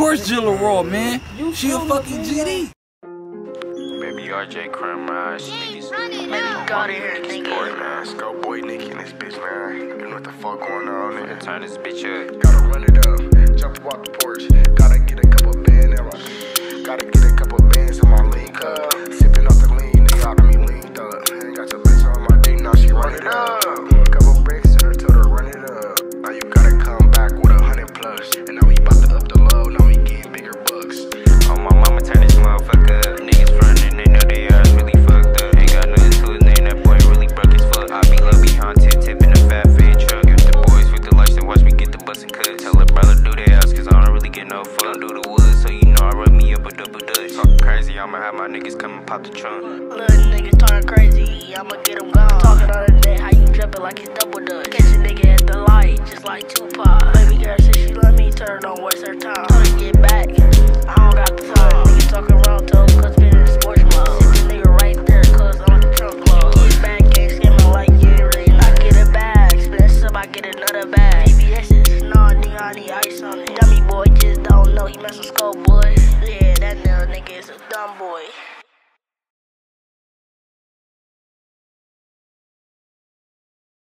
course Gilla raw, man. She a fucking GD. BABYRJ crime rise. Niggas got here. Boy, man. Scope boy, Nicky and this bitch, man. You know what the fuck going on, nigga. Turn this bitch up. Gotta run it up. Jump off the porch. Gotta get a couple bands. Gotta get a couple bands in my lean cup. Sipping off the lean, nigga. I mean, leaned up. Got your bitch on my dick, now she run it up. Couple bricks in her till her run it up. Now you gotta come back with 100+. And now we bout to up the load. Now we getting bigger bucks. Oh, my mama turn this motherfucker up. Niggas running, they know they eyes really fucked up. Ain't got nothing to his name, that boy really broke his fuck. I be low behind tip, tipping a fat fade truck. If the boys with the lights, they watch me get the bus and cut. Tell her brother do their ass, cause I don't really get no fuck. Don't do the woods, so you know I rub me up a double dutch. Talking crazy, I'ma have my niggas come and pop the trunk. Little niggas turn crazy, I'ma get them gone. Talking all of that, how you drippin' like it's double dutch. Catch a nigga at the light, just like Tupac. Baby girl said she let me turn on, waste her time. Told her get back, I don't got the time. Niggas talking wrong, tell him cause been in the sports mode. Sit the nigga right there, cause I'm the trunk mode. Get back, can't scamming like Gary. I get a bag, split us up, I get another bag. BBS's, nah, nigga, I need ice on it. Dummy boy just don't know, he mess with Skull Boy. Yeah, that nigga is a dumb boy.